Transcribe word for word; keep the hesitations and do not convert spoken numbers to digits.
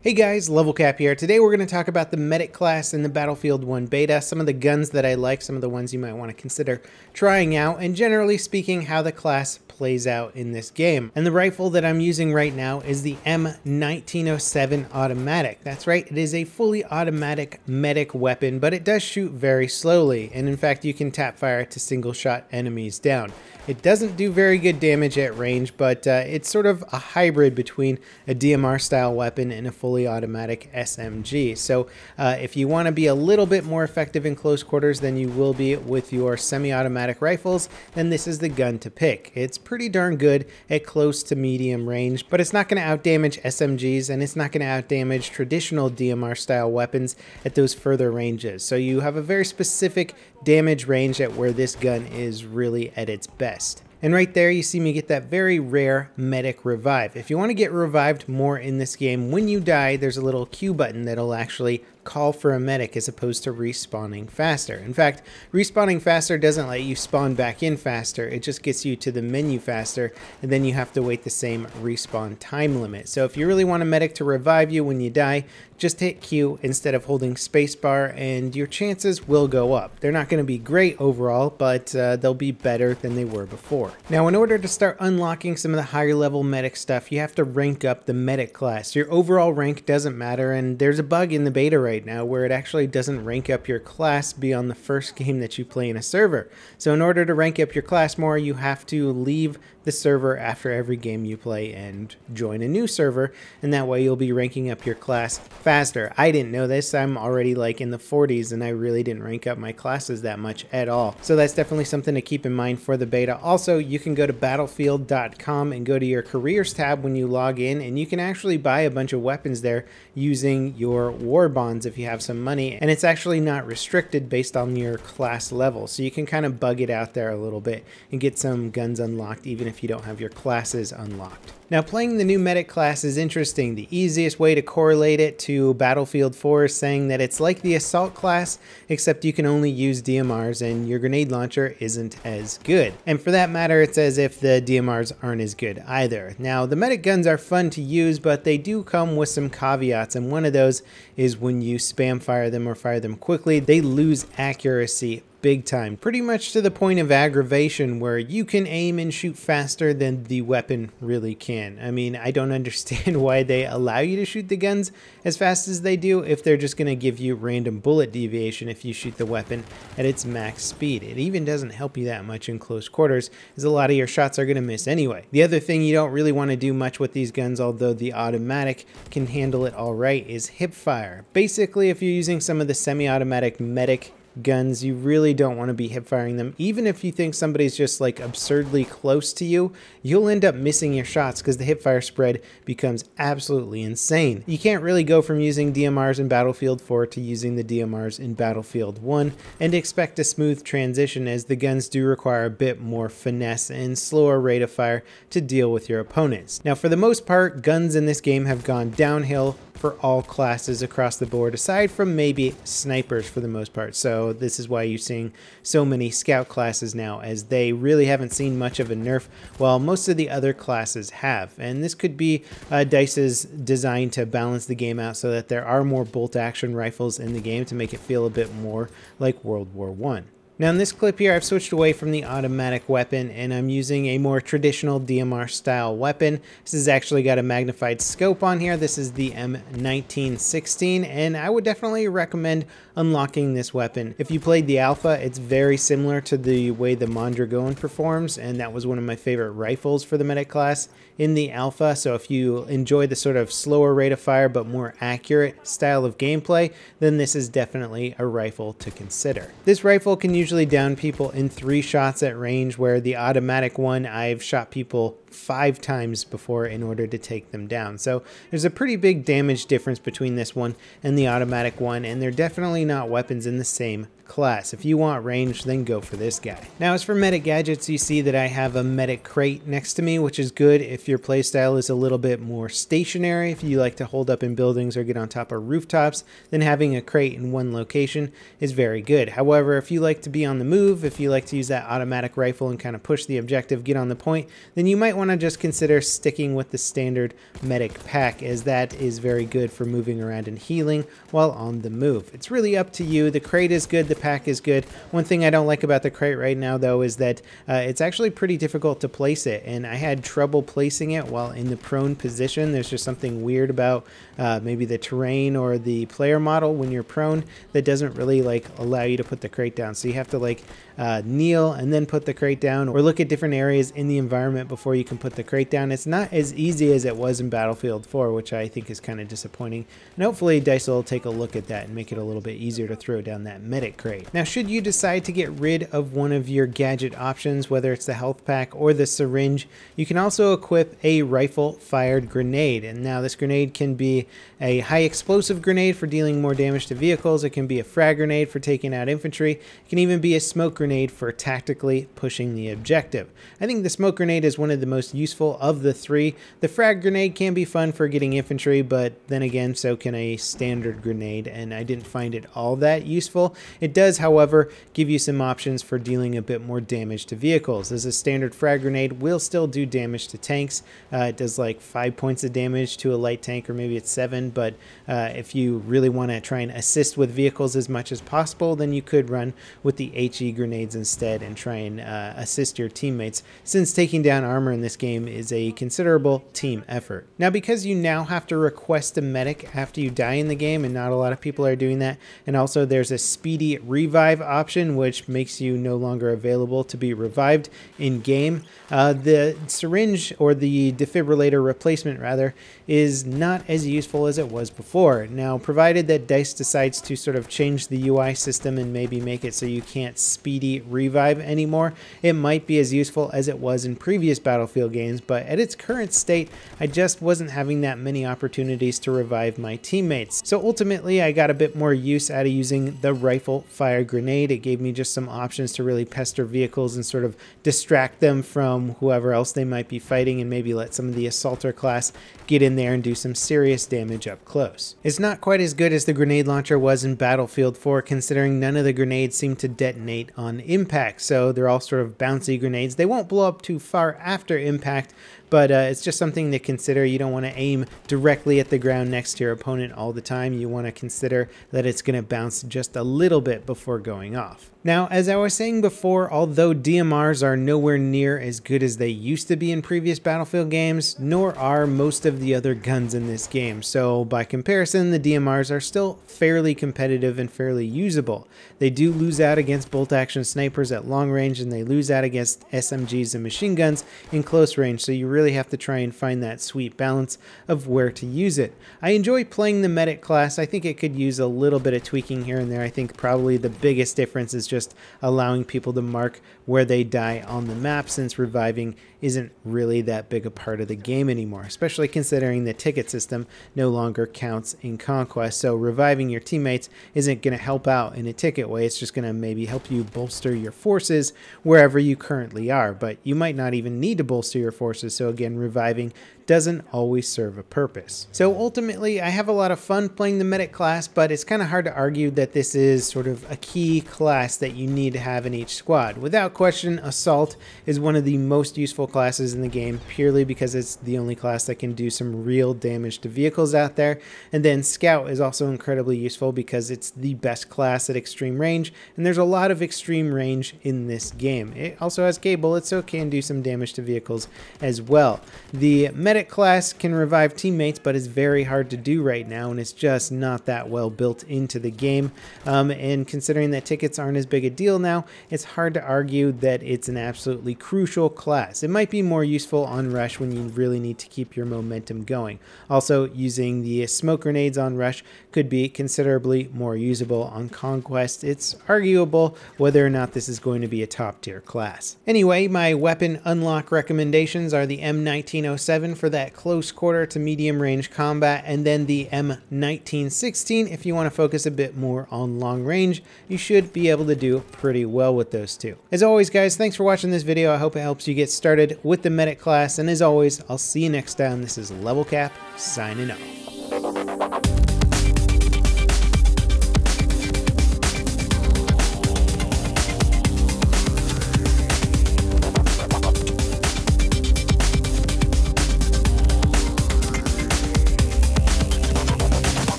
Hey guys, Level Cap here. Today we're going to talk about the medic class in the Battlefield one beta, some of the guns that I like, some of the ones you might want to consider trying out, and generally speaking how the class plays out in this game. And the rifle that I'm using right now is the M nineteen oh seven Automatic. That's right, it is a fully automatic medic weapon, but it does shoot very slowly, and in fact you can tap fire to single shot enemies down. It doesn't do very good damage at range, but uh, it's sort of a hybrid between a D M R style weapon and a full fully automatic S M G. So uh, if you want to be a little bit more effective in close quarters than you will be with your semi-automatic rifles, then this is the gun to pick. It's pretty darn good at close to medium range, but it's not going to outdamage S M Gs and it's not going to outdamage traditional D M R style weapons at those further ranges. So you have a very specific damage range at where this gun is really at its best. And right there you see me get that very rare medic revive. If you want to get revived more in this game, when you die there's a little Q button that'll actually call for a medic as opposed to respawning faster. In fact, respawning faster doesn't let you spawn back in faster, it just gets you to the menu faster, and then you have to wait the same respawn time limit. So if you really want a medic to revive you when you die, just hit Q instead of holding spacebar and your chances will go up. They're not going to be great overall, but uh, they'll be better than they were before. Now in order to start unlocking some of the higher level medic stuff, you have to rank up the medic class. Your overall rank doesn't matter, and there's a bug in the beta right now where it actually doesn't rank up your class beyond the first game that you play in a server. So in order to rank up your class more, you have to leave the server after every game you play and join a new server, and that way you'll be ranking up your class faster. I didn't know this. I'm already like in the forties and I really didn't rank up my classes that much at all. So that's definitely something to keep in mind for the beta. Also, you can go to battlefield dot com and go to your careers tab when you log in, and you can actually buy a bunch of weapons there using your war bonds if you have some money, and it's actually not restricted based on your class level, so you can kind of bug it out there a little bit and get some guns unlocked even if you don't have your classes unlocked. Now, playing the new medic class is interesting. The easiest way to correlate it to Battlefield four is saying that it's like the assault class, except you can only use D M Rs and your grenade launcher isn't as good. And for that matter, it's as if the D M Rs aren't as good either. Now, the medic guns are fun to use, but they do come with some caveats, and one of those is when you spam fire them or fire them quickly, they lose accuracy big time, pretty much to the point of aggravation where you can aim and shoot faster than the weapon really can. I mean, I don't understand why they allow you to shoot the guns as fast as they do if they're just going to give you random bullet deviation if you shoot the weapon at its max speed. It even doesn't help you that much in close quarters, as a lot of your shots are going to miss anyway. The other thing you don't really want to do much with these guns, although the automatic can handle it all right, is hip fire. Basically, if you're using some of the semi-automatic medic guns, you really don't want to be hip firing them. Even if you think somebody's just like absurdly close to you, you'll end up missing your shots because the hip fire spread becomes absolutely insane. You can't really go from using D M Rs in Battlefield four to using the D M Rs in Battlefield one and expect a smooth transition, as the guns do require a bit more finesse and slower rate of fire to deal with your opponents. Now, for the most part, guns in this game have gone downhill for all classes across the board, aside from maybe snipers for the most part. So this is why you're seeing so many scout classes now, as they really haven't seen much of a nerf while most of the other classes have. And this could be uh, DICE's design to balance the game out so that there are more bolt action rifles in the game to make it feel a bit more like World War One. Now in this clip here, I've switched away from the automatic weapon and I'm using a more traditional D M R style weapon. This has actually got a magnified scope on here. This is the M nineteen sixteen, and I would definitely recommend unlocking this weapon. If you played the alpha, it's very similar to the way the Mondragon performs, and that was one of my favorite rifles for the medic class in the alpha. So if you enjoy the sort of slower rate of fire but more accurate style of gameplay, then this is definitely a rifle to consider. This rifle can usually usually down people in three shots at range, where the automatic one, I've shot people five times before in order to take them down. So there's a pretty big damage difference between this one and the automatic one, and they're definitely not weapons in the same class. If you want range, then go for this guy. Now as for medic gadgets, you see that I have a medic crate next to me, which is good if your playstyle is a little bit more stationary. If you like to hold up in buildings or get on top of rooftops, then having a crate in one location is very good. However, if you like to be on the move, if you like to use that automatic rifle and kind of push the objective, get on the point, then you might want to just consider sticking with the standard medic pack, as that is very good for moving around and healing while on the move. It's really up to you. The crate is good, the pack is good. One thing I don't like about the crate right now though is that uh, it's actually pretty difficult to place it, and I had trouble placing it while in the prone position. There's just something weird about uh, maybe the terrain or the player model when you're prone that doesn't really like allow you to put the crate down. So you have to like uh, kneel and then put the crate down, or look at different areas in the environment before you can put the crate down. It's not as easy as it was in Battlefield four, which I think is kind of disappointing, and hopefully DICE will take a look at that and make it a little bit easier to throw down that medic crate. Now should you decide to get rid of one of your gadget options, whether it's the health pack or the syringe, you can also equip a rifle fired grenade. And now this grenade can be a high explosive grenade for dealing more damage to vehicles, it can be a frag grenade for taking out infantry, it can even be a smoke grenade for tactically pushing the objective. I think the smoke grenade is one of the most useful of the three. The frag grenade can be fun for getting infantry, but then again so can a standard grenade, and I didn't find it all that useful. It does however give you some options for dealing a bit more damage to vehicles, as a standard frag grenade will still do damage to tanks. Uh, it does like five points of damage to a light tank, or maybe it's seven, but uh, if you really want to try and assist with vehicles as much as possible, then you could run with the HE grenades instead and try and uh, assist your teammates, since taking down armor in this game is a considerable team effort. Now because you now have to request a medic after you die in the game, and not a lot of people are doing that, and also there's a speedy revive option which makes you no longer available to be revived in game, uh, the syringe, or the defibrillator replacement rather, is not as useful as it was before. Now provided that DICE decides to sort of change the U I system and maybe make it so you can't speedy revive anymore, it might be as useful as it was in previous Battlefield games, but at its current state I just wasn't having that many opportunities to revive my teammates. So ultimately I got a bit more use out of using the rifle fire grenade. It gave me just some options to really pester vehicles and sort of distract them from whoever else they might be fighting, and maybe let some of the assaulter class get in there and do some serious damage up close. It's not quite as good as the grenade launcher was in Battlefield four, considering none of the grenades seem to detonate on impact, so they're all sort of bouncy grenades. They won't blow up too far after impact, but uh, it's just something to consider. You don't want to aim directly at the ground next to your opponent all the time. You want to consider that it's going to bounce just a little bit before going off. Now, as I was saying before, although D M Rs are nowhere near as good as they used to be in previous Battlefield games, nor are most of the other guns in this game. So by comparison, the D M Rs are still fairly competitive and fairly usable. They do lose out against bolt-action snipers at long range, and they lose out against S M Gs and machine guns in close range, so you really have to try and find that sweet balance of where to use it. I enjoy playing the medic class. I think it could use a little bit of tweaking here and there. I think probably the biggest difference is just allowing people to mark where they die on the map, since reviving isn't really that big a part of the game anymore, especially considering the ticket system no longer counts in Conquest. So reviving your teammates isn't going to help out in a ticket way. It's just going to maybe help you bolster your forces wherever you currently are, but you might not even need to bolster your forces. So again, reviving doesn't always serve a purpose. So ultimately, I have a lot of fun playing the medic class, but it's kind of hard to argue that this is sort of a key class that you need to have in each squad. Without question, assault is one of the most useful classes in the game, purely because it's the only class that can do some real damage to vehicles out there. And then scout is also incredibly useful because it's the best class at extreme range, and there's a lot of extreme range in this game. It also has K bullets, so it can do some damage to vehicles as well. The medic class can revive teammates, but it's very hard to do right now, and it's just not that well built into the game, um, and considering that tickets aren't as big a deal now, it's hard to argue that it's an absolutely crucial class. It might be more useful on rush when you really need to keep your momentum going. Also, using the smoke grenades on rush could be considerably more usable on conquest. It's arguable whether or not this is going to be a top tier class. Anyway, my weapon unlock recommendations are the M nineteen oh seven for that close quarter to medium range combat, and then the M nineteen sixteen if you want to focus a bit more on long range. You should be able to do pretty well with those two. As always, guys, thanks for watching this video. I hope it helps you get started with the medic class, and as always, I'll see you next time. This is Level Cap signing off.